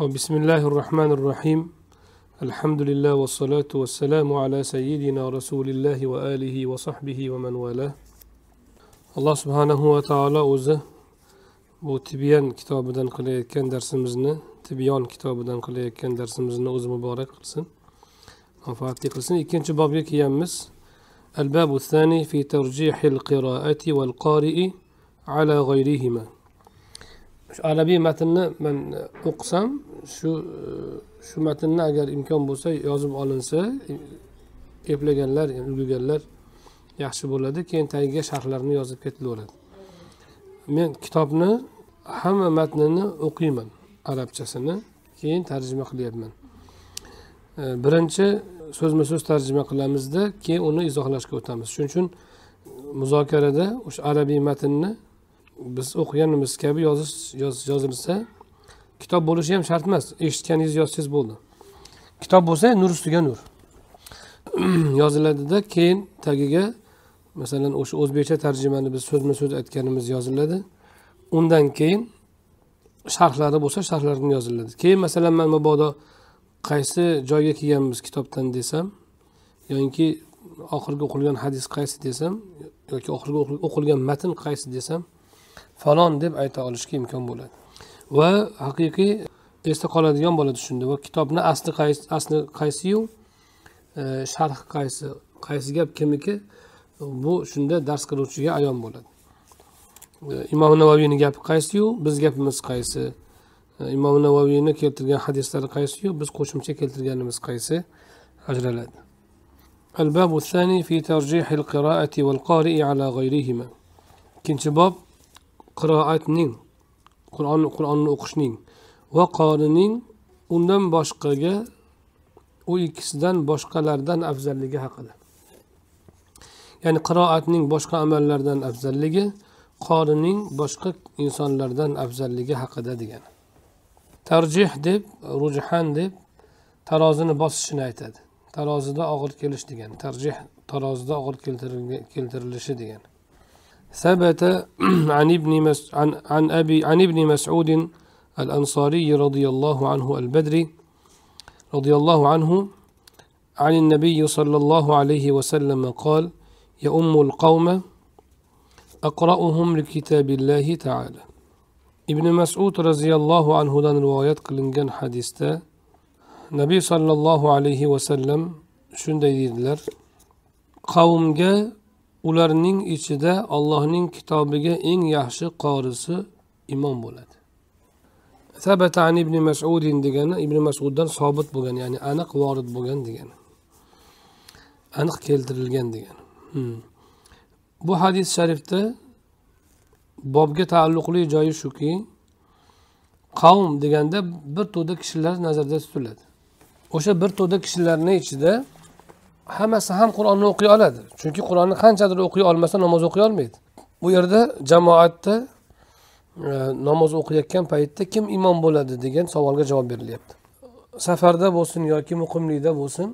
Bismillahirrahmanirrahim. Elhamdülillah ve salatu ve selamu ala seyyidina Resulillahi ve alihi ve sahbihi ve men vela. Allah subhanahu ve taala o'zi bu Tibyan kitobidan qilayotgan dersimizni o'zi muborak qilsin, manfaatli qilsin. Ikkinchi bobga kelganmiz. Al-babu thani fi tarjihil qira'ati wal qari'i ala ghayrihima. Shu arabiy matnni men o'qisam, shu matnni agar imkon bo'lsa yozib olinsa, eplaganlar, o'qiganlar yaxshi bo'ladi. Keyin tagiga sharhlarini yozib ketilaveradi. Men kitobni hamma matnini o'qiyman, arabchasini, keyin tarjima qilyapman. Birinchi so'zma-so'z tarjima qilamizda, keyin uni izohlashga o'tamiz. Shuning uchun muzokarada o'sha arabiy matnni biz o'qiganimiz kabi yozilsa, kitob bo'lishi ham shart emas, eshitganingiz yozsangiz bo'ldi. Kitob bo'lsa nur ustiga nur yoziladida, keyin tagiga masalan o'sha o'zbekcha tarjimani biz so'zma-so'z aytganimiz yoziladi. Undan keyin sharhlari bo'lsa sharhlarini yoziladi. Keyin masalan men mabodo qaysi joyga kelganmiz kitobdan desam, yoki oxirgi o'qilgan hadis qaysi desam, yoki oxirgi o'qilgan matn qaysi desam, falon deb ayta olishga imkon bo'ladi. Va haqiqiy esda qoladigan bo'ladi shunda. Va kitobning asli qaysi-yu, sharh qaysi gap kimniki, bu shunda dars qiluvchiga ayon bo'ladi. Imom Navoiyning gapi qaysi-yu, biz gapimiz qaysi? Imom Navoiyning keltirgan hadislari qaysi-yu, biz qo'shimcha keltirganimiz qaysi? Ajraladi. Al-babu thani fi tarjihil qira'ati wal qari'i ala ghayrihima. Ikkinchi bob qiroatning, Qur'onni o'qishning va qorining undan boshqaga, u ikkisidan boshqalardan afzalligi haqida. Ya'ni qiroatning boshqa amallardan afzalligi, qorining boshqa insonlardan afzalligi haqida degani. Tarjih deb, rujhan deb tarozini bosishini aytadi. Tarozida og'ir kelish degani, tarjih tarozida og'ir keltirilishi degani. ثبت عن ابن مسعود الأنصاري رضي الله عنه عن النبي صلى الله عليه وسلم قال: يؤم القوم أقرأهم لكتاب الله تعالى. ابن مسعود رضي الله عنه دان روايات قلنجان حديثة نبي صلى الله عليه وسلم شنديدلر قوم جاء ularning ichida Allohning kitobiga eng yaxshi qorisi imom bo'ladi. Sabata an ibn Mas'ud degani Ibn Mas'uddan sobit bo'lgan, ya'ni aniq vorid bo'lgan degani. Aniq keltirilgan degani. Bu hadis sharifda bobga taalluqli joyi shuki, qavm deganda bir to'da kishilar nazarda tutiladi. O'sha bir to'da kishilarning ichida hammasi ham Qur'onni o'qiy oladi. Chunki Qur'onni qanchadir o'qiy olmasa namoz o'qiy olmaydi. Bu yerda jamoatda namoz o'qiyotgan paytda kim imom bo'ladi degan savolga javob berilyapti. Safarda bo'lsin yoki muqimlikda bo'lsin,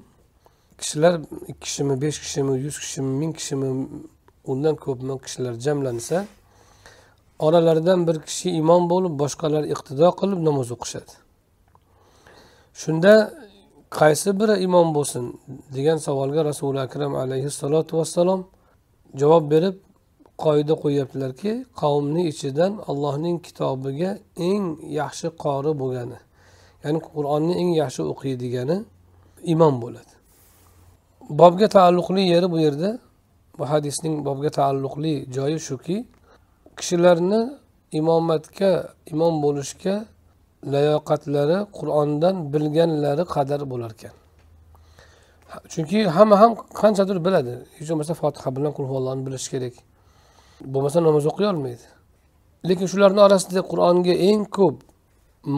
kishilar 2 kishimi, 5 kishimi, 100 kishimi, 1000 kishimi, undan ko'pmi kishilar jamlansa, oralaridan bir kishi imom bo'lib, boshqalar iqtido qilib namoz o'qishadi. Shunda qaysi biri imom bo'lsin degan savolga Rasul akram alayhissalatu vassalom javob berib qoida qo'yaptilarki, qavmning ichidan Allohning kitobiga eng yaxshi qori bo'lgani, ya'ni Qur'onni eng yaxshi o'qiydigani imom bo'ladi. Bobga taalluqli yeri bu yerda, bu hadisning bobga taalluqli joyi shuki, kishilarni imomatga, imom bo'lishga layoqatlari Qur'ondan bilganlari qadar bo'lar ekan. Chunki hamma ham qanchadir biladi. Hech bo'lmasa Fotiha bilan Qul huvallohni bilish kerak. Bo'lmasa namoz o'qiy olmaydi. Lekin shularning orasida Qur'onga eng ko'p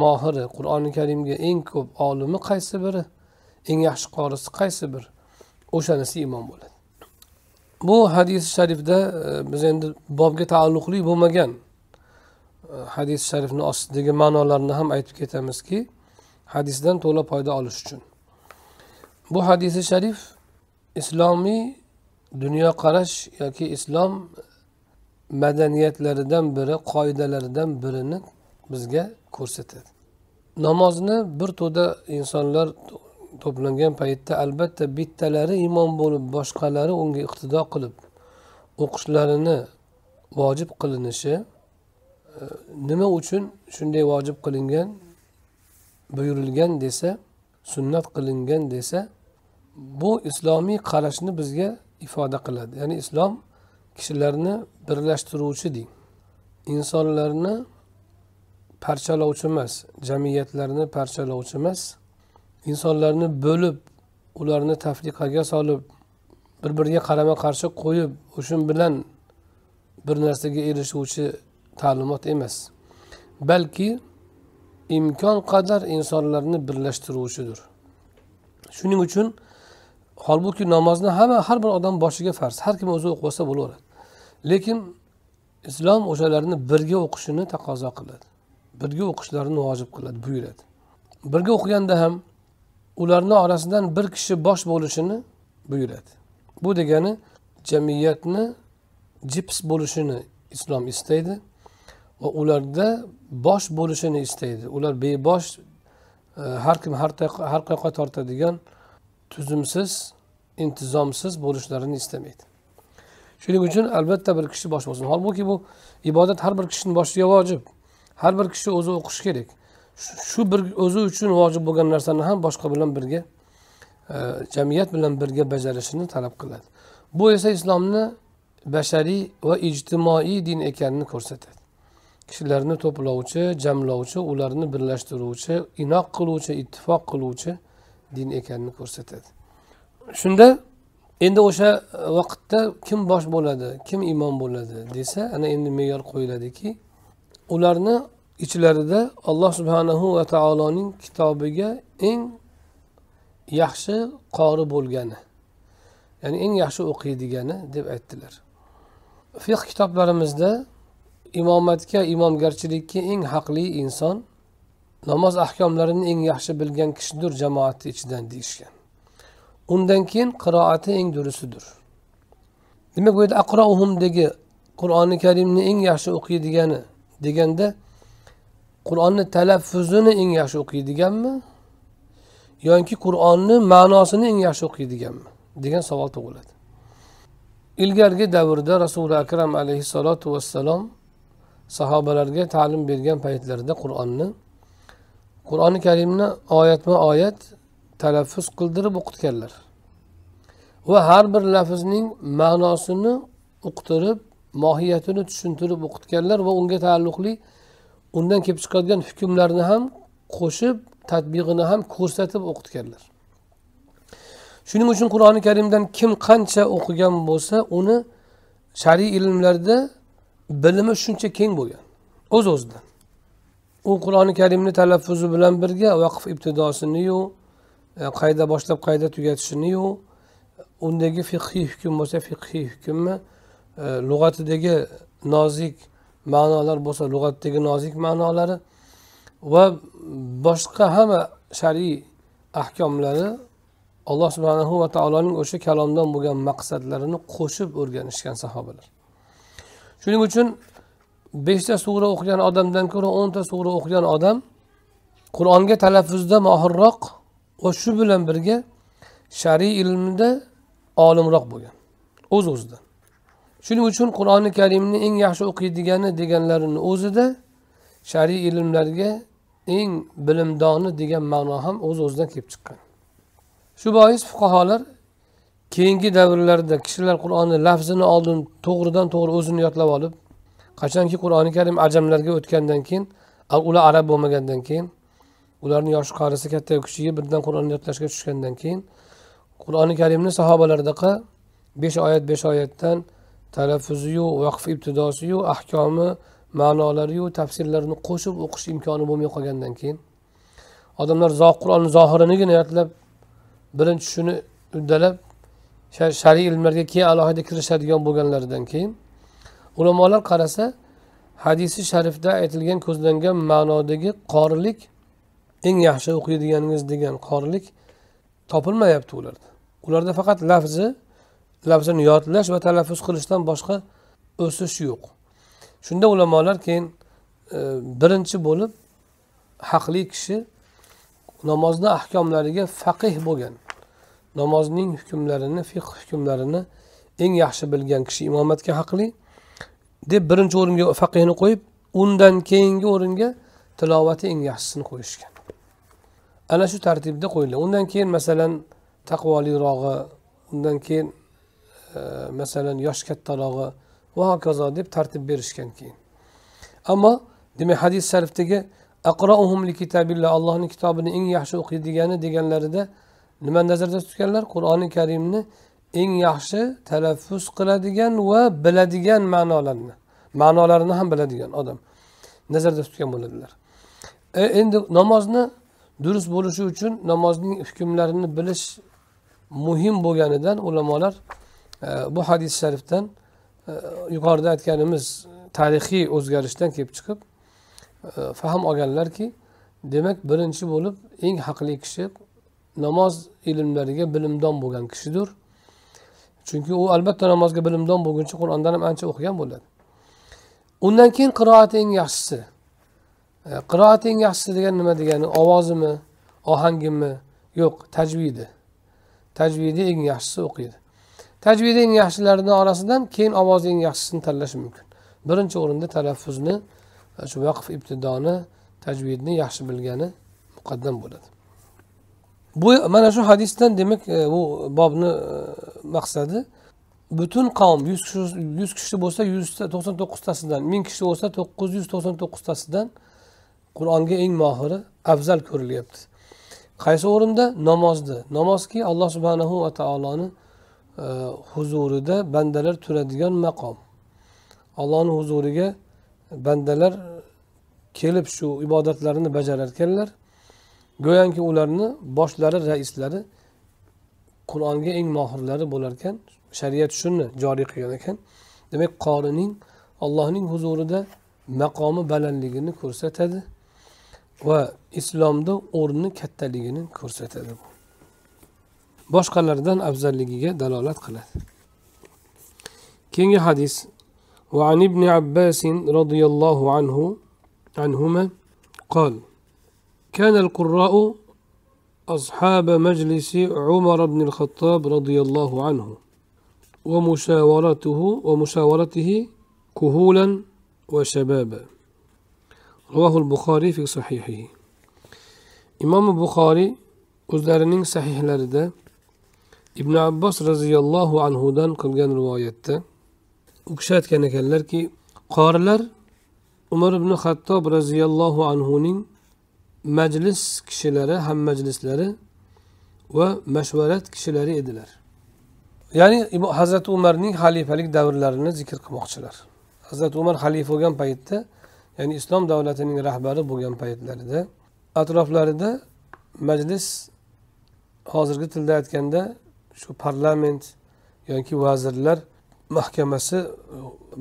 mohiri, Qur'oni Karimga eng ko'p olimi qaysi biri? Eng yaxshi qorisi qaysi bir? O'shanisi imom bo'ladi. Bu hadis sharifda biz endi bobga taalluqli bo'lmagan hadis sharifni ostidagi ma'nolarini ham aytib ketamizki, hadisdan to'la foyda olish uchun. Bu hadisi sharif islomiy dunyoqarash yoki islom madaniyatlaridan biri, qoidalaridan birini bizga ko'rsatadi. namozni bir to'da insonlar to'plangan paytda albatta bittalari imom bo'lib boshqalari unga iqtido qilib o'qishlarini vojib qilinishi nima uchun shunday vojib qilingan, buyurilgan desa, sunnat qilingan desa, bu islomiy qarashni bizga ifoda qiladi. Ya'ni islom kishilarni birlashtiruvchi ding, insonlarni parchalovchi emas, jamiyatlarni parchalovchi emas, insonlarni bo'lib ularni tafriqaga solib bir-biriga qarama qarshi qo'yib o'shun bilan bir narsaga erishuvchi ta'limot emas, balki imkon qadar insonlarni birlashtiruvchidir. Shuning uchun holbuki namozni har bir odam boshiga farz, har kim o'zi o'qisa bo'laveradi, lekin islom o'shalarni birga o'qishini taqozo qiladi, birga o'qishlarini vojib qiladi, buyuradi. Birga o'qiganda ham ularni orasidan bir kishi bosh bo'lishini buyuradi. Bu degani jamiyatni jips bo'lishini islom istaydi va ularda bosh bo'lishini istaydi. Ular bebosh, har kim har qayerga tortadigan, tuzumsiz, intizomsiz bo'lishlarini istamaydi. Shuning uchun albatta bir kishi bosh bo'lsin. Holbuki bu ibodat har bir kishining boshiga vojib. Har bir kishi o'zi o'qishi kerak. Shu bir o'zi uchun vojib bo'lgan narsani ham boshqa bilan birga, jamiyat bilan birga bajarishini talab qiladi. Bu esa islomni bashariy va ijtimoiy din ekanini ko'rsatadi. Kishilarni to'plovchi, jamlovchi, ularni birlashtiruvchi, inoq qiluvchi, ittifoq qiluvchi din ekanini ko'rsatadi. Shunda endi o'sha vaqtda kim bosh bo'ladi, kim imom bo'ladi desa, ana endi me'yor qo'yiladiki, ularni İçlerinde Allah subhanahu ve taoloning kitobiga eng yaxshi qori bo'lgani, yani eng yaxshi o'qiydigani deb aytdilar. Fiqh kitoblarimizda imomatga, imomgarchilikka eng haqli inson, namoz ahkomlarini eng yaxshi bilgan kishidir jamoat ichidan deyishgan. Undan keyin qiroati eng durusidir. Demak, bu yerda aqrouhumdagi Qur'oni Karimni eng yaxshi o'qiydigani deganda Qur'onni talaffuzini eng yaxshi o'qiydiganmi yoki Qur'onni ma'nosini eng yaxshi o'qiydiganmi degan savol tug'iladi. Ilgargi davrda Rasuli akram alayhissalotu vassalom sahobalarga ta'lim bergan paytlarida Qur'oni Karimni oyatma-oyat talaffuz qildirib o'qitganlar va har bir lafzning ma'nosini o'qitirib, mohiyatini tushuntirib o'qitganlar va unga taalluqli undan kelib chiqadigan hukmlarni ham qo'shib, tatbiqini ham ko'rsatib o'qitganlar. Shuning uchun Qur'oni Karimdan kim qancha o'qigan bo'lsa, uni shariy ilmlarda bilimi shuncha keng bo'lgan. O'z-o'zidan. U Qur'oni Karimni talaffuzi bilan birga vaqf ibtidosini yu, qayda boshlab qayda tugatishini yu, undagi fiqhiy hukm bo'lsa fiqhiy hukmi, lug'atidagi nozik ma'nolar bo'lsa lug'atdagi nozik ma'nolari va boshqa hamma shariy ahkomlari Alloh subhanahu va taoloning o'sha kalomdan bo'lgan maqsadlarini qo'shib o'rganishgan sahobalar. Shuning uchun 5 ta sura o'qigan odamdan ko'ra 10 ta sura o'qigan odam Qur'onga talaffuzda mohirroq va shu bilan birga shariy ilmda olimroq bo'lgan. O'z-o'zidan. Shuning uchun Qur'oni Karimni eng yaxshi o'qiydigani deganlarini o'zida shariy ilmlarga eng bilimdoni degan ma'no ham o'z-o'zidan kelib chiqqan. Shu bois fuqaholar keyingi davrlarda kishilar Qur'onni lafzini oldin to'g'ridan-to'g'ri o'zini yodlab olib, qachonki Qur'oni Karim ajamlarga o'tgandan keyin, ular arab bo'lmagandan keyin, ularning yoshi qarisi katta-yu kichiga birdan Qur'onni yodlashga tushgandan keyin, Qur'oni Karimni sahobalardaqa 5 oyat 5 oyatdan talaffuziyu, vaqf ibtidosiyu, ahkomi, ma'nolariyu, tafsirlarini qo'shib o'qish imkoni bo'lmay qolgandan keyin odamlar Qur'onni zohirinigina yodlab, birinchi shuni uddalab, shariy ilmlarga keyin alohida kirishadigan bo'lganlaridan keyin ulamolar qarasa, hadisi sharifda aytilgan ko'zlangan ma'nodagi qorilik, eng yaxshi o'qiydiganingiz degan qorilik topilmayapti ularda. Ularda faqat lafzini yodlash va talaffuz qilishdan boshqa o'sish yo'q. Shunda ulamolar keyin birinchi bo'lib haqli kishi namozning ahkomlariga faqih bo'lgan, namozning hukmlarini, fiqh hukmlarini eng yaxshi bilgan kishi imomatga haqli deb birinchi o'ringa faqihni qo'yib, undan keyingi o'ringa tilovati eng yaxshisini qo'yishgan. Ana shu tartibda qo'yilgan. Undan keyin masalan taqvolirog'i, undan keyin masalan yosh kattarog'i va hokazo deb tartib berishgan keyin. Ammo demak hadis sharifdagi aqra'uhum li kitabillah, Allohning kitobini eng yaxshi o'qiydigani deganlarida nima nazarda tutganlar? Qur'oni Karimni eng yaxshi talaffuz qiladigan va biladigan ma'nolarini ham biladigan odam nazarda tutgan bo'ladilar. Endi namozni durust bo'lishi uchun namozning hukmlarini bilish muhim bo'lganidan ulamolar bu hadis sharifdan yuqorida aytganimiz tarixiy o'zgarishdan kelib chiqib faham olganlarki, demak birinchi bo'lib eng haqli kishi namoz ilmlariga bilimdon bo'lgan kishidir. Chunki u albatta namozga bilimdon bo'lguncha Qur'ondan ham ancha o'qigan bo'ladi. Undan keyin qiroat eng yaxshisi. Qiroat eng yaxshisi degan nima degani? Ovozimi, ohangimi? Yo'q, tajvidi. Tajvidi eng yaxshisi o'qiydi. Tajvidi eng yaxshilarining orasidan keyin ovoz eng yaxshisini tanlash mumkin. Birinchi o'rinda talaffuzni, shu vaqf ibtidoni, tajvidni yaxshi bilgani muqaddam bo'ladi. Bu mana shu hadisdan demak bu bobni maqsadi butun qavm 100 kishi bo'lsa 199tasidan, 1000 kishi bo'lsa 999tasidan Qur'onga eng mohiri afzal ko'rilyapti. Qaysi o'rinda? Namozda. Namozki Alloh subhanahu va taoloning huzurida bandalar turadigan maqom. Allohning huzuriga bandalar kelib shu ibodatlarini bajarar ekanlar. Go'yanki ularni boshlari, raislari Qur'onga eng mohirlari bo'lar ekan. Shariat shuni joriy qilgan ekan. Demak, qorining Allohning huzurida maqomi balandligini ko'rsatadi va islomda o'rni kattaligini ko'rsatadi. Boshqalardan afzalligiga dalolat qiladi. Keyingi hadis وعن ابن عباس رضي الله عنهما قال كان القراء أصحاب مجلس عمر بن الخطاب رضي الله عنه ومشاورته كهولا وشبابا رواه البخاري في صحيحه. إمام البخاري o'zlarining sahihlarida Ibn Abbos roziyallohu anhudan qilgan rivoyatda u kishi aytgan ekanlarki, qorilar Umar ibn Xattob roziyallohu anhuning majlis kishilari, ham majlislari va mashvarat kishilari edilar. Ya'ni Hazrat Umarning xalifalik davrlarini zikr qilmoqchilar. Hazrat Umar xalifa bo'lgan paytda, ya'ni islom davlatining rahbari bo'lgan paytlarida atroflarida majlis, hozirgi tilda aytganda shu parlament yoki vazirlar mahkamasi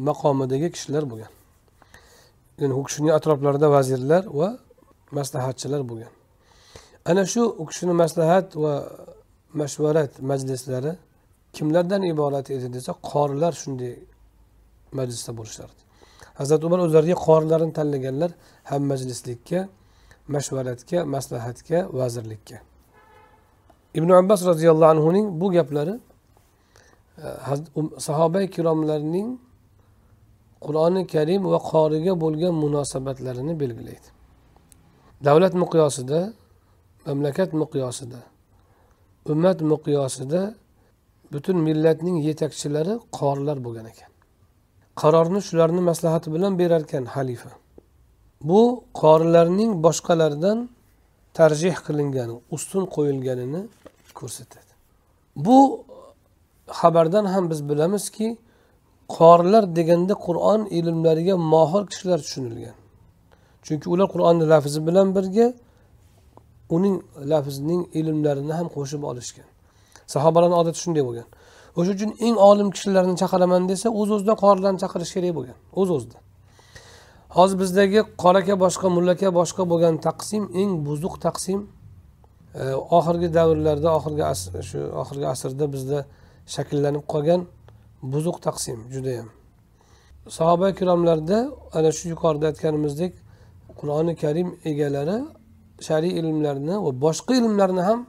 maqomidagi kishilar bo'lgan. Ya'ni u kishining atroflarida vazirlar va maslahatchilar bo'lgan. Ana shu u kishining maslahat va mashvarat majlislari kimlardan iborat edi desa, qorilar shunday majlisda bo'lishardi. Hazrat Umar o'zlariga qorilarni tanlaganlar ham majlislikka, mashvaratga, maslahatga, vazirlikka. Ibn Abbos roziyallohu anhuning bu gaplari sahoba kiromlarning Qur'oni Karim va qoriga bo'lgan munosabatlarini belgilaydi. Davlat miqyosida, mamlakat miqyosida, ummat miqyosida butun millatning yetakchilari qorilar bo'lgan ekan. Qarorni shularni maslahati bilan berar ekan xalifa. Bu qorilarning boshqalardan tarjih qilingani, ustun qo'yilganini ko'rsatadi. Bu xabardan ham biz bilamizki, qorilar deganda Qur'on ilmlariga mohir kishilar tushunilgan. Chunki ular Qur'onni lafzi bilan birga uning lafzining ilmlarini ham qo'shib olishgan. Sahobalarning odati shunday bo'lgan. O'sha uchun eng olim kishilarni chaqiraman desa, o'z-o'zidan qorilarni chaqirish kerak bo'lgan, o'z-o'zidan. Hozir bizdagi qoraka boshqa, mullaka boshqa bo'lgan taqsim eng buzuq taqsim. Oxirgi davrlarda, oxirgi asrda bizda shakllanib qolgan buzuq taqsim juda ham. Sahoba kiromlarda ana shu yuqorida aytganimizdek Qur'oni Karim egalari shariy ilmlarni va boshqa ilmlarni ham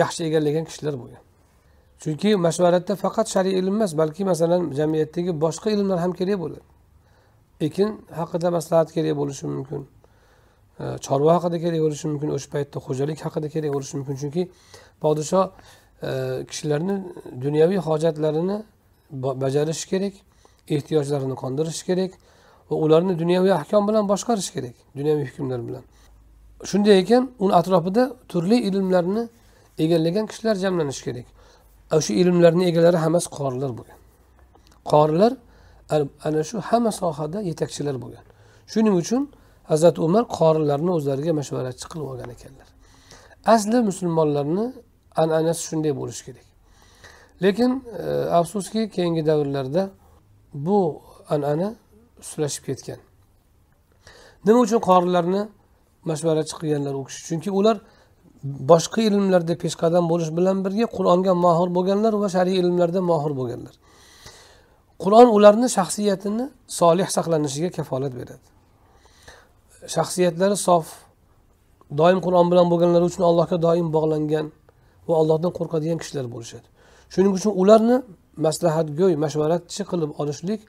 yaxshi egallagan kishilar bo'lgan. Chunki mashvaratda faqat shariy ilm emas, balki masalan jamiyatdagi boshqa ilmlar ham kerak bo'ladi. Ekin haqida maslahat kerak bo'lishi mumkin. Chorva haqida kerak bo'lishi mumkin, o'sha paytda xo'jalik haqida kerak bo'lishi mumkin. Chunki podshoh kishilarni dunyoviy hojatlarini bajarish kerak, ehtiyojlarini qondirish kerak va ularni dunyoviy ahkom bilan boshqarish kerak, dunyoviy hukmlar bilan. Shunday ekan, uning atrofida turli ilmlarni egallagan kishilar jamlanish kerak. Shu ilmlarning egalari hammasi qorilar bo'lgan. Qorilar ana shu hamma sohada yetakchilar bo'lgan. Shuning uchun Hazrat Umar qorilarni o'zlariga mashvaratchi qilib olgan ekanlar. Asli musulmonlarni an'anasi shunday bo'lishi kerak. Lekin afsuski keyingi davrlarda bu an'ana uslashib ketgan. Nima uchun qorilarni mashvaratchi qilganlar u kishi? Chunki ular boshqa ilmlarda peshqadam bo'lish bilan birga Qur'onga mohir bo'lganlar va shariy ilmlarda mohir bo'lganlar. Qur'on ularni shaxsiyatini solih saqlanishiga kafolat beradi. Shaxsiyatlari sof, doim Qur'on bilan bo'lganlar uchun Allohga doim bog'langan va Allohdan qo'rqadigan kishilar bo'lishadi. Shuning uchun ularni maslahatgo'y, mashvaratchi qilib olishlik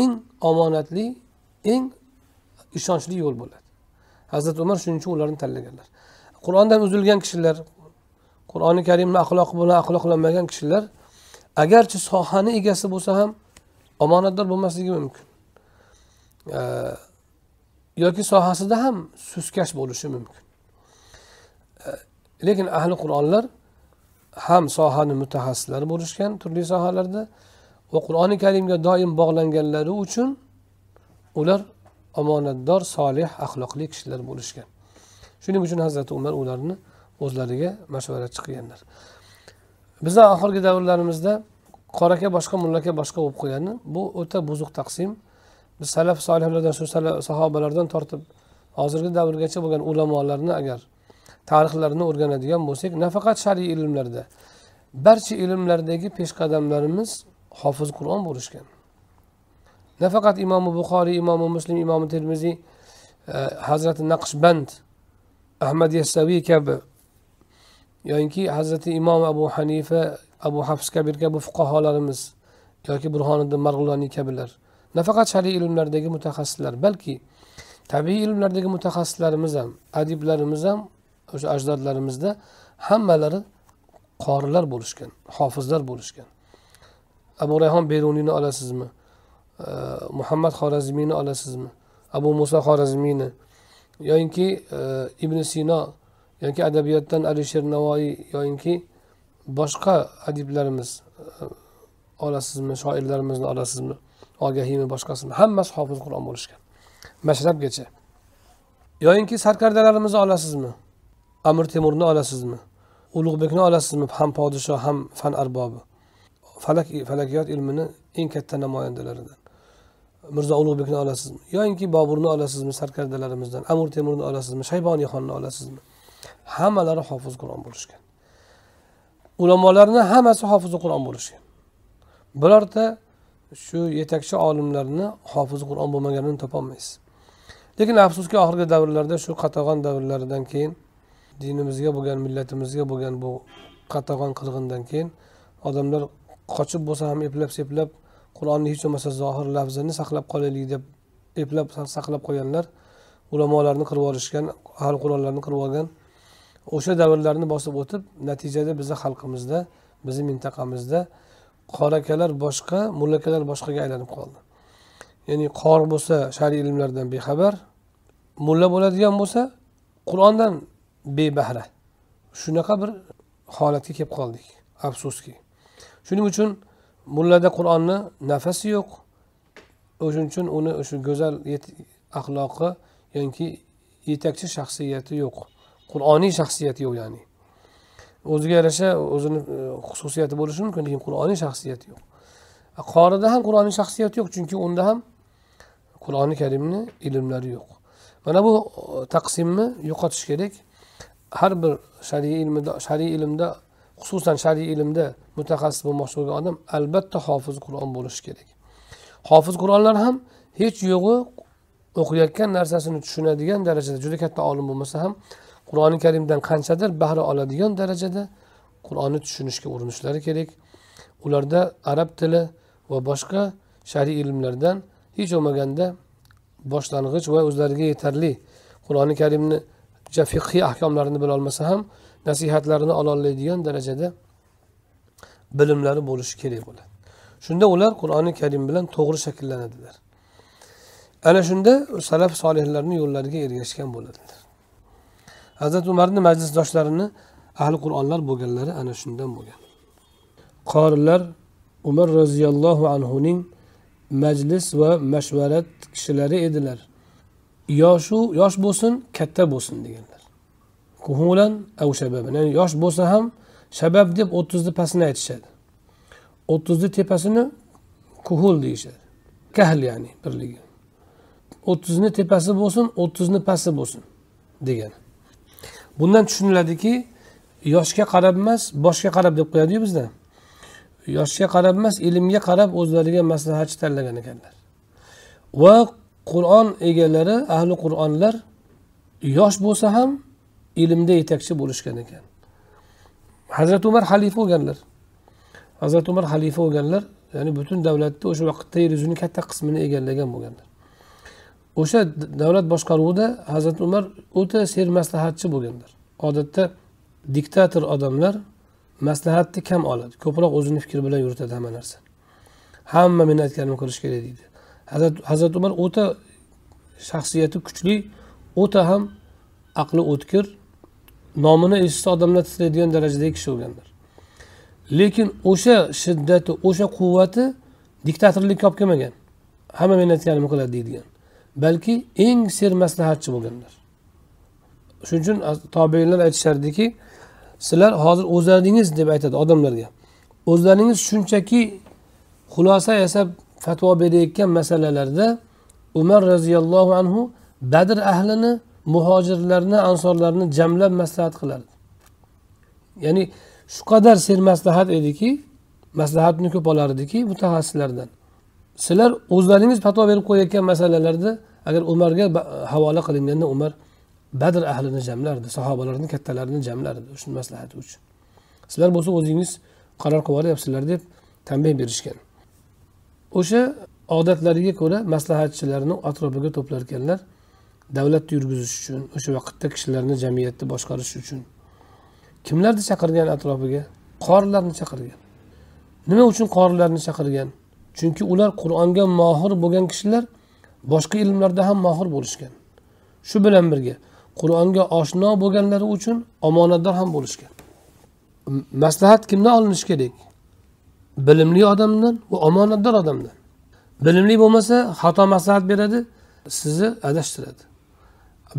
eng omonatli, eng ishonchli yo'l bo'ladi. Hazrat Umar shuning uchun ularni tanlaganlar. Qur'ondan uzilgan kishilar, Qur'oni Karimni axloqi bilan axloqlanmagan kishilar agarchi sohani egasi bo'lsa ham omonatdor bo'lmasligi mumkin. Yoki sohasida ham suskash bo'lishi mumkin. Lekin ahli Qur'onlar ham sohani mutaxassislari bo'lishgan turli sohalarda va Qur'oni Karimga doim bog'langanlari uchun ular omonatdor, solih, axloqli kishilar bo'lishgan. Shuning uchun Hazrat Umar ularni o'zlariga mashvaratchi qilganlar. Bizda oxirgi davrlarimizda qoraka boshqa, mullaka boshqa bo'lib qo'yani, bu o'ta buzuq taqsim. Biz salaf solihlardan, shu sahobalardan tortib hozirgi davrgacha bo'lgan ulamolarni agar tarixlarini o'rganadigan bo'lsak, nafaqat shariy ilmlarda, barcha ilmlardagi peshqadamlarimiz hofiz Qur'on bo'lishgan. Nafaqat Imom Buxoriy, Imom Muslim, Imom Termiziy, Hazrat Naqshband, Ahmad Yassaviy kabi yoki Hazrati Imom Abu Hanifa, Abu Hafs Kabir kabi fuqaholarimiz yoki Burhoniddin Marg'iloniy kabilar nafaqat shariy ilmlardagi mutaxassislar, balki tabiiy ilmlardagi mutaxassislarimiz ham, adiblarimiz ham, o'sha ajdodlarimizda hammalari qorilar bo'lishgan, hofizlar bo'lishgan. Abu Rayhon Beruniyni olasizmi? Muhammad Xorazmiyni olasizmi? Abu Musa Xorazmiyni yoki Ibn Sino yoki adabiyotdan Alisher Navoiy yoki boshqa adiblarimiz olasizmi, shoirlarimizni olasizmi, Ogahimi, boshqasini hammasi hofiz Qur'on bo'lishgan mashrabgacha. Yoki sarkardalarimizni olasizmi? Amir Temurni olasizmi? Ulug'bekni olasizmi? Ham podshoh, ham fan arbobi. Falakiyot ilmini eng katta namoyandalaridan Mirzo Ulug'bekni olasizmi? Yoki Boburni olasizmi sarkardalarimizdan? Amir Temurni olasizmi? Shayboniy xonni olasizmi? Hammalari hofiz Qur'on bo'lishgan. Ulamolarning hammasi hofiz Qur'on bo'lishgan. Birorta shu yetakchi olimlarni hofiz Qur'on bo'lmaganini topa olmaysiz. Lekin afsuski oxirgi davrlarda, shu qatag'on davrlaridan keyin, dinimizga bo'lgan, millatimizga bo'lgan bu qatag'on qirg'indan keyin odamlar qochib bo'lsa ham eplab-seplab Qur'onni hech bo'lmasa zohir lafzini saqlab qolaylik deb eplab saqlab qo'yanlar, ulamolarni qirib olishgan, ahli Qur'onlarni qirib olgan. O'sha davrlarni bosib o'tib, natijada bizning xalqimizda, bizning mintaqamizda qorakalar boshqa, mullakalar boshqaga aylanib qoldi. Ya'ni qori bo'lsa shariy ilmlardan bexabar, mulla bo'ladigan bo'lsa Qur'ondan bebahra. Shunaqa bir holatga kelib qoldik, afsuski. Shuning uchun mullada Qur'onni nafasi yo'q. O'shuning uchun uni o'sha go'zal axloqi yoki yetakchi shaxsiyati yo'q. Qur'oniy shaxsiyati yo'q, ya'ni. O'ziga yarasha o'zini xususiyati bo'lishi mumkin, lekin Qur'oniy shaxsiyati yo'q. Qorida ham Qur'oniy shaxsiyati yo'q, chunki unda ham Qur'oni Karimni ilmlari yo'q. Mana bu taqsimni yo'qotish kerak. Har bir shariy ilmda xususan shariy ilmda mutaxassis bo'lmoqchi bo'lgan odam albatta hofiz Qur'on bo'lishi kerak. Hofiz Qur'onlar ham hech yo'g'i o'qiyotgan narsasini tushunadigan darajada juda katta olim bo'lmasa ham Qur'oni Karimdan qanchadir bahra oladigan darajada Qur'onni tushunishga urinishlari kerak. Ularda arab tili va boshqa shar'iy ilmlardan hech bo'lmaganda boshlang'ich va o'zlariga yetarli Qur'oni Karimni fiqhiy ahkomlarini bila olmasa ham nasihatlarini ola oladigan darajada bilimlari bo'lishi kerak bo'ladi. Shunda ular Qur'oni Karim bilan to'g'ri shakllanadilar. Ana shunda salaf solihlarning yo'llariga ergashgan bo'ladilar. Hazrat Umarning majlisdoshlarini ahli Qur'onlar bo'lganlari ana shundan bo'lgan. Qorilar Umar roziyallohu anhuning majlis va mashvarat kishilari edilar. Yosh bo'lsin, katta bo'lsin deganlar. Kuhulan aw shabab. Ya'ni yosh bo'lsa ham shabab deb 30 ni pastini aytishadi. 30 ni tepasini kuhul deyishadi. Kahl ya'ni birligi. 30 ni tepasi bo'lsin, 30 ni pasti bo'lsin degani. Bundan tushuniladiki, yoshga qarab emas, boshga qarab deb qo'yadi-ku bizda. Yoshga qarab emas, ilmga qarab o'zlariga maslahatchi tanlagan ekanlar. Va Qur'on egalari, ahli Qur'onlar yosh bo'lsa ham ilmda yetakchi bo'lishgan ekan. Hazrat Umar xalifa bo'lganlar. Hazrat Umar xalifa bo'lganlar, ya'ni butun davlatda o'sha vaqtda yer yuzining katta qismini egallagan bo'lganlar. O'sha davlat boshqaruvida Hazrat Umar o'ta ser maslahatchi bo'lganlar. Odatda diktator odamlar maslahatni kam oladi, ko'proq o'zining fikri bilan yuritadi hamma narsa. Hamma men aytganimni qilish kerak deydi. Hazrat Umar o'ta shaxsiyati kuchli, o'ta ham aqli o'tkir, nomini eshitsa odamlar titraydigan darajadagi kishi bo'lganlar. Lekin o'sha shiddati, o'sha quvvati diktatorlikka olib kelmagan. Hamma men aytganimni qiladi deydigan. Balki eng ser maslahatchi bo'lganlar. Shuning uchun tobiinlar aytishardiki, sizlar hozir o'zlaringiz deb aytadi odamlarga. O'zlaringiz shunchaki xulosa yasab fatvo berayotgan masalalarda Umar roziyallohu anhu Badr ahlini, muhojirlarni, ansorlarni jamlab maslahat qilardi. Ya'ni shu qadar ser maslahat ediki, maslahatni ko'p olardiki mutaxassislardan. Sizlar o'zlaringiz fatvo berib qo'yayotgan masalalarda agar Umarga havola qilinganda Umar Badr ahlini jamlardi, sahobalarning kattalarini jamlardi shu maslahati uchun. Sizlar bo'lsa o'zingiz qaror qilib olyapsizlar deb tanbeh berishgan. O'sha odatlariga ko'ra maslahatchilarni atrofiga to'plar ekanlar, davlatni yurgizish uchun, o'sha vaqtda kishilarni jamiyatni boshqarish uchun. Kimlarni chaqirgan atrofiga? Qorilarni chaqirgan. Nima uchun qorilarni chaqirgan? Chunki ular Qur'onga mohir bo'lgan kishilar, boshqa ilmlarda ham mohir bo'lishgan. Shu bilan birga Qur'onga oshno bo'lganlari uchun omonatdor ham bo'lishgan. Maslahat kimdan olinish kerak? Bilimli odamdan va omonatdor odamdan. Bilimli bo'lmasa xato maslahat beradi, sizni adashtiradi.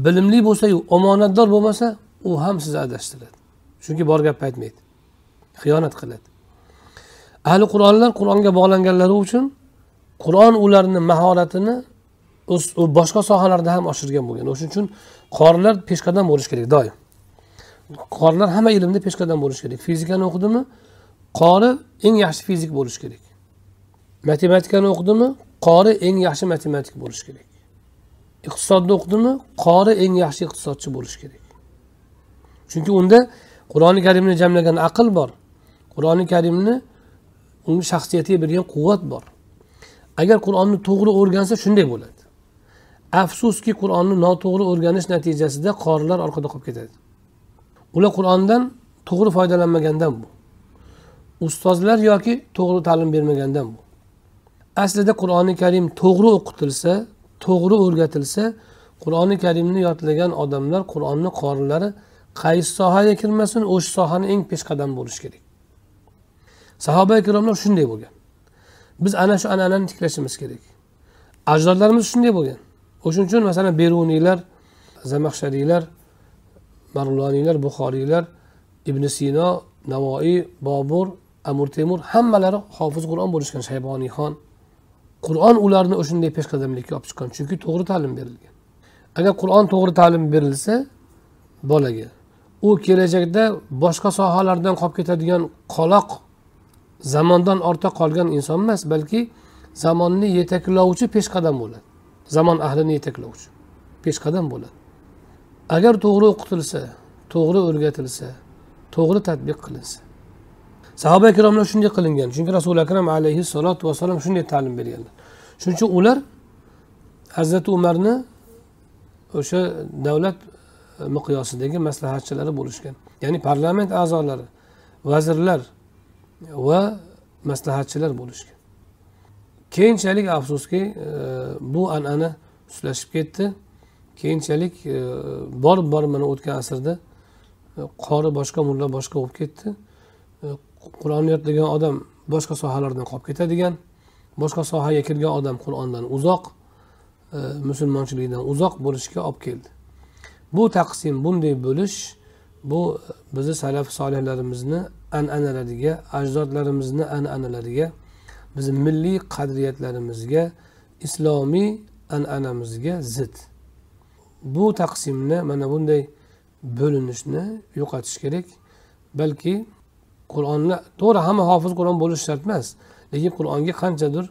Bilimli bo'lsa-yu omonatdor bo'lmasa, u ham sizni adashtiradi. Chunki bor gapni aytmaydi. Xiyonat qiladi. Ahli Qur'onlar Qur'onga bog'langanlari uchun Qur'on ularning mahoratini boshqa sohalarda ham oshirgan bo'lgan. O'shuning uchun qorilar peshqadam bo'lish kerak doim. Qorilar hamma ilmda peshqadam bo'lish kerak. Fizikani o'qidimi, qori eng yaxshi fizik bo'lish kerak. Matematikani o'qidimi, qori eng yaxshi matematik bo'lish kerak. Iqtisodni o'qidimi, qori eng yaxshi iqtisodchi bo'lish kerak. Chunki unda Qur'oni Karimni jamlagan aql bor. Qur'oni Karimni uning shaxsiyatiga bergan quvvat bor. Agar Qur'onni to'g'ri o'rgansa shunday bo'ladi. Afsuski Qur'onni noto'g'ri o'rganish natijasida qorilar orqada qolib ketadi. Ular Qur'ondan to'g'ri foydalanmagandan bu. Ustozlar yoki to'g'ri ta'lim bermagandan bu. Aslida Qur'oni Karim to'g'ri o'qitilsa, to'g'ri o'rgatilsa, Qur'oni Karimni yodlagan odamlar, Qur'onni qorilari qaysi sohaga kirmasin, o'sha sohani eng peshqadam bo'lish kerak. Sahoba-i kiromlar shunday bo'lgan. Biz ana shu an'anani tiklashimiz kerak. Ajdodlarimiz shunday bo'lgan. O'shuning uchun masalan Beruniylar, Zamaxshariylar, Marg'iloniylar, Buxoriylar, Ibn Sino, Navoiy, Bobur, Amir Temur hammalari hofiz Qur'on bo'lishgan. Shayboniyxon Qur'on ularni o'shunday peshqadamlikka olib chiqqan, chunki to'g'ri ta'lim berilgan. Agar Qur'on to'g'ri ta'lim berilsa bolaga, u kelajakda boshqa sohalardan qolib ketadigan qoloq, zamondan ortda qolgan inson emas, balki zamonni yetaklovchi peshqadam bo'ladi. zamon ahlini yetaklovchi, peshqadam bo'ladi. Agar to'g'ri o'qitilsa, to'g'ri o'rgatilsa, to'g'ri tatbiq qilinsa. Sahoba ikromlar shunday qilingan, chunki Rasul akram alayhi salatu vasallam shunday ta'lim berganlar. Shuning uchun ular Hazrat Umarni o'sha davlat miqyosidagi maslahatchilari bo'lishgan. Ya'ni parlament a'zolari, vazirlar va maslahatchilar bo'lishgan. Keyinchalik afsuski bu an'ana uslashib ketdi. Keyinchalik bor mana o'tgan asrda qori boshqa, mulla boshqa bo'lib ketdi. Qur'onni yodlagan odam boshqa sohalardan qolib ketadigan, boshqa sohaga kirgan odam Qur'ondan uzoq, musulmonchilikdan uzoq bo'lishga olib keldi. Bu taqsim, bunday bo'lish, bu bizni salaf solihlarimizni an'analariga, ajdodlarimizni an'analariga, bizi milliy qadriyatlarimizga, islomiy an'anamizga zid. Bu taqsimni, mana bunday bo'linishni yo'qotish kerak. Balki Qur'onni to'g'ri hamma hofiz Qur'on bo'lish shart emas, lekin Qur'onga qanchadir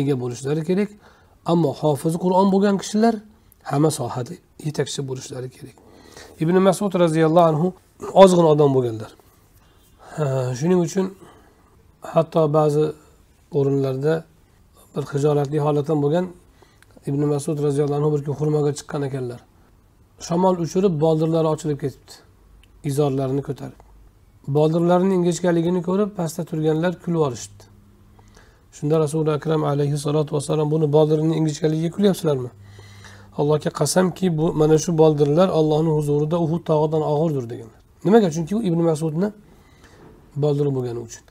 ega bo'lishlari kerak. Ammo hofiz Qur'on bo'lgan kishilar hamma sohada yetakchi bo'lishlari kerak. Ibn Mas'ud radhiyallohu anhu ozg'in odam bo'lganlar. Shuning uchun hatto ba'zi o'rinlarda bir xijolatli holatdan bo'lgan Ibn Mas'ud radhiyallohu anhu bir kun xurmoga chiqqan ekanlar. Shamol uchirib, boldirlari ochilib ketibdi. Izorlarini ko'tarib. Boldirlarning ingichkaligini ko'rib, pastda turganlar kulib olishdi. Shunda Rasul akram alayhi salatu vasallam buni boldirning ingichkaligiga kulyapsizlarmi? Allohga qasamki, bu mana shu boldirlar Allohning huzurida Uhud tog'idan og'irdir deganlar. Nimaga? Chunki u Ibn Mas'udni boldiri bo'lgani uchun.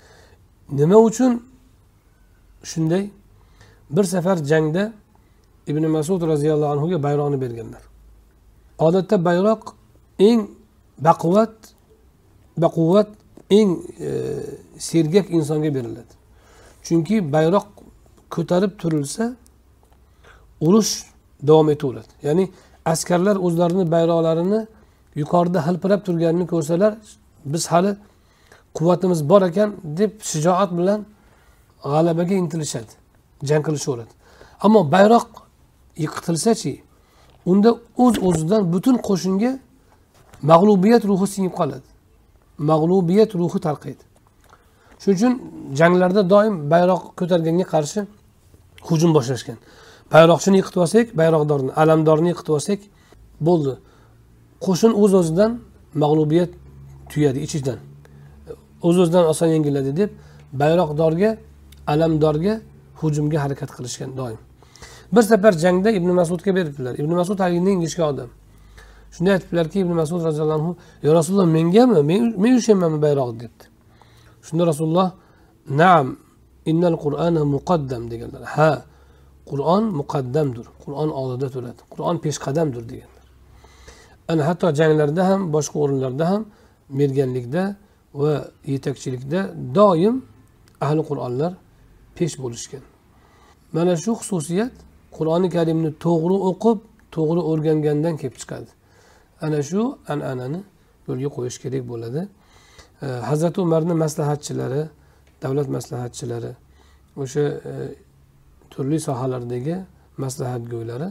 Nima uchun shunday? Bir safar jangda Ibn Mas'ud radhiyallohu anhu ga bayroqni berganlar. Odatda bayroq eng baquvvat eng sergak insonga beriladi. Chunki bayroq ko'tarib turilsa urush davom etaveradi. Ya'ni askarlar o'zlarini bayroqlarini yuqorida hilpirab turganini ko'rsalar, biz hali quvvatimiz bor ekan deb shijoat bilan g'alabaga intilishadi, jang qilishaveradi. Ammo bayroq yiqitilsa-chi, unda o'z-o'zidan butun qo'shinga mag'lubiyat ruhi singib qoladi. Mag'lubiyat ruhi tarqaydi. Shuning uchun janglarda doim bayroq ko'targanga qarshi hujum boshlashgan. Bayroqchini yiqitib olsak, bayroqdorni, alamdorni yiqitib olsak bo'ldi. Qo'shin o'z-o'zidan mag'lubiyat tuyadi ichidan. O'z-o'zidan oson yengiladi deb bayroqdorga, alamdorga hujumga harakat qilishgan doim. Bir safar jangda Ibn Mas'udga beribdilar. Ibn Mas'ud tarixining ingichka odam. Shunday aytibdilarki, Ibn Mas'ud radhiyallohu anhu, "Ya Rasululloh, mengami? Men ushlaymanmi bayroqni?" dedi. Shunda Rasululloh, "Na'am, innal Qur'ana muqaddam" deganlar. "Ha, Qur'on muqaddamdir. Qur'on oldida turadi. Qur'on peshqadamdir" deganlar. Ana hatto janglarda ham, boshqa o'rinlarda ham merganlikda va yetakchilikda doim ahli Qur'onlar pesh bo'lishgan. Mana shu xususiyat Qur'oni Karimni to'g'ri o'qib, to'g'ri o'rgangandan kelib chiqadi. Ana shu an'anani yo'lga qo'yish kerak bo'ladi. Hazrat Umarni maslahatchilari, davlat maslahatchilari, o'sha turli sohalardagi maslahatgo'ylari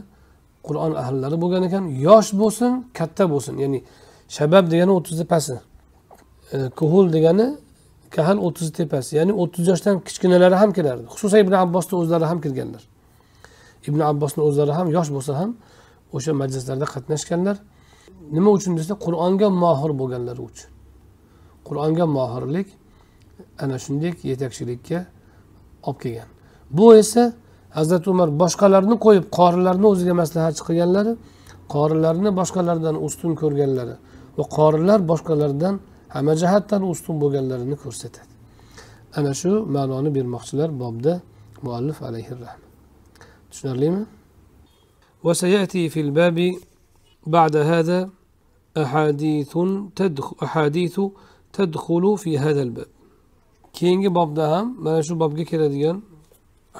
Qur'on ahllari bo'lgan ekan, yosh bo'lsin, katta bo'lsin. Ya'ni shabab degani 30 dan pasi, kuhul degani kahal 30 tepasi, ya'ni 30 yoshdan kichkinalari ham kirardi. Xususan Ibn Abbosni o'zlari ham kirganlar. Ibn Abbosni o'zlari ham yosh bo'lsa ham o'sha majlislarda qatnashganlar. Nima uchun desa, Qur'onga mohir bo'lganlari uchun. Qur'onga mohirlik ana shunday yetakchilikka olib kelgan. Bu esa Hazrat Umar boshqalarni qo'yib, qorilarni o'ziga maslahatchi qilganlari, qorilarni boshqalardan ustun ko'rganlari va qorilar boshqalardan hamma jihatdan ustun bo'lganlarini ko'rsatadi. Ana shu ma'noni bermoqchilar bobda muallif alayhi rahmat. Tushunarlimi? Va sayati fil babi ba'da hada ahadith tadkhulu fi hada al bab. Keyingi bobda ham mana shu bobga keladigan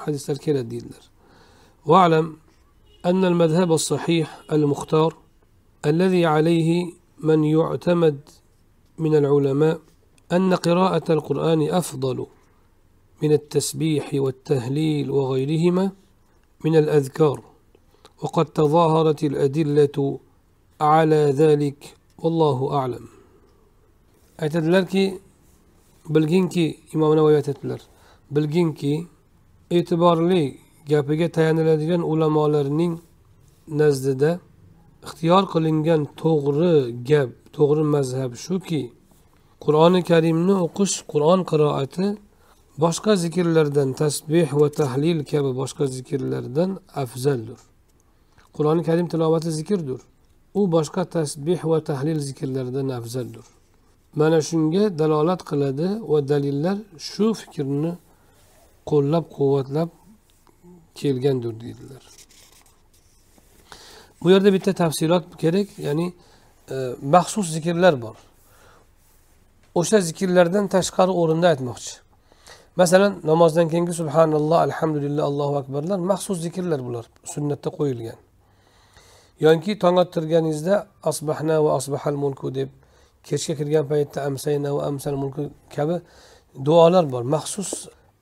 hadislar keladi dedilar. Va alam anna al madhhab as sahih al mukhtar alladhi alayhi man yu'tamad من العلماء أن قراءة القرآن أفضل من التسبيح والتهليل وغيرهما من الأذكار وَقَدْ تَظَاهَرَتِ الْاَدِلَّةُ عَلَى ذَلِكَ وَاللّٰهُ أَعْلَمْ. Ayetediler ki, bilgin ki, İmam Navoiy ayetediler, bilgin ki, itibarlı gapiga tayaniladigan ulamolarning nazdida ixtiyor qilingan to'g'ri gap, to'g'ri mazhab shuki, Qur'oni Karimni o'qish, Qur'on qiroati boshqa zikrlardan, tasbih va tahlil kabi boshqa zikrlardan afzaldir. Qur'oni Karim tilovati zikrdir. U boshqa tasbih va tahlil zikrlaridan afzaldir. Mana shunga dalolat qiladi va dalillar shu fikrni qo'llab-quvvatlab kelgandir dedilar. Bu yerde bitta tafsilot gerek, yani mahsus zikirler var. O'sha zikirlerden tashqari o'rinda aytmoqchi. Mesela namozdan keyingi subhanalloh, alhamdulillah, Allohu akbarlar mahsus zikirler bular, sunnatda qo'yilgan. Yonki tong ottirganingizda asbahna va asbahal mulku deb, kechga kirgan paytda amsayna va amsal mulku kabi duolar bor. Maxsus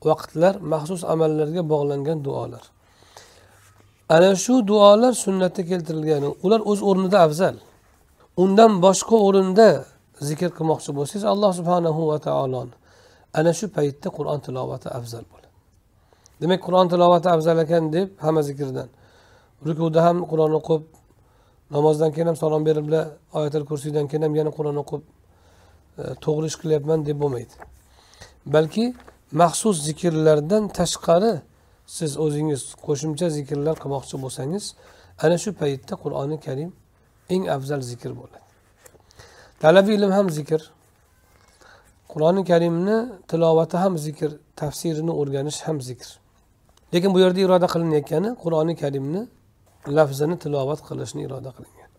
vaqtlar, maxsus amallarga bog'langan duolar. Ana şu dualar sünnette keltirilgan, ular o'z o'rnida afzal. Undan başka o'rinda zikr qilmoqchi bo'lsangiz, Alloh subhanahu va taoloni ana şu paytda Qur'on tilovati afzal bo'ladi. Demek Qur'on tilovati afzal ekan deb hamma zikrdan, rukuda ham Qur'on o'qib, namozdan keyin ham salom berib, oyatul kursiydan keyin ham yana Qur'on o'qib, to'g'ri ish qilyapman deb bo'lmaydi. Balki maxsus zikrlardan tashqari siz o'zingiz qo'shimcha zikrlar qilmoqchi bo'lsangiz, ana shu paytda Qur'oni Karim eng afzal zikr bo'ladi. Talabiy ilm ham zikr, Qur'oni Karimni tilovati ham zikr, tafsirini o'rganish ham zikr. Lekin bu yerda iroda qilinayotgani Qur'oni Karimni lafzini tilovat qilishni iroda qilingan.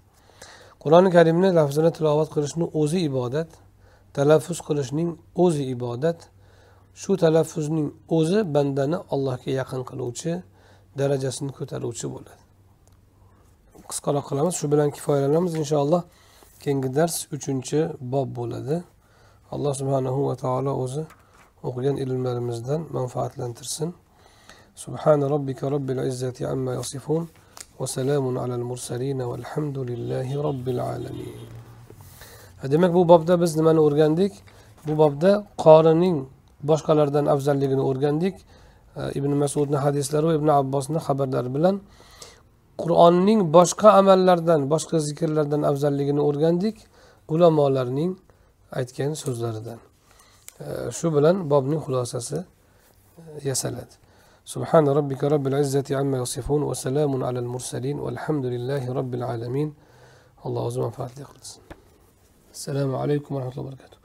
Qur'oni Karimni lafzini tilovat qilishni o'zi ibodat, talaffuz qilishning o'zi ibodat. Shu talaffuzning o'zi bandani Allohga yaqin qiluvchi, darajasini ko'taruvchi bo'ladi. Qisqaroq qilamiz, shu bilan kifoyalanamiz. Inshaalloh keyingi dars 3-bob bo'ladi. Alloh subhanahu va taolo o'zi o'qigan ilmlarimizdan manfaatlantirsin. Subhana robbika robbil izzati amma yasifun va salamun alal mursalin va alhamdulillahi robbil alamin. Demak, bu bobda biz nimani o'rgandik? Bu bobda qorining boshqalardan afzalligini o'rgandik. Ibn Mas'udni hadislari va Ibn Abbosning xabarlari bilan Qur'onning boshqa amallardan, boshqa zikrlardan afzalligini o'rgandik, ulamolarning aytgan so'zlaridan. Shu bilan bobning xulosasi yasaladi. Subhan robbika robbil izzati amma yasifun va salamun alal mursalin va alhamdulillahi robbil alamin. Alloh o'zi manfaatli qilsin. Assalomu alaykum va rahmatullohi va barakatuh.